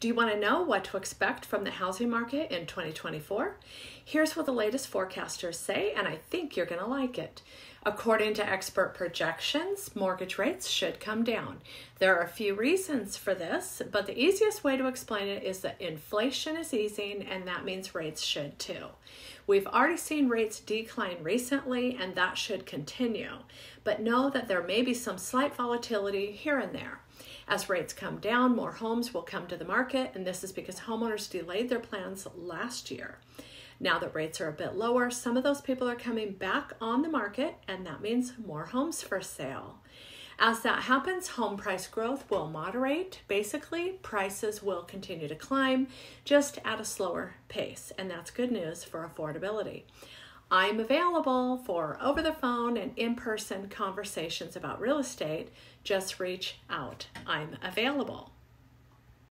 Do you want to know what to expect from the housing market in 2024? Here's what the latest forecasters say, and I think you're going to like it. According to expert projections, mortgage rates should come down. There are a few reasons for this, but the easiest way to explain it is that inflation is easing, and that means rates should too. We've already seen rates decline recently, and that should continue. But know that there may be some slight volatility here and there. As rates come down, more homes will come to the market, and this is because homeowners delayed their plans last year. Now that rates are a bit lower, some of those people are coming back on the market, and that means more homes for sale. As that happens, home price growth will moderate. Basically, prices will continue to climb, just at a slower pace, and that's good news for affordability. I'm available for over-the-phone and in-person conversations about real estate. Just reach out. I'm available.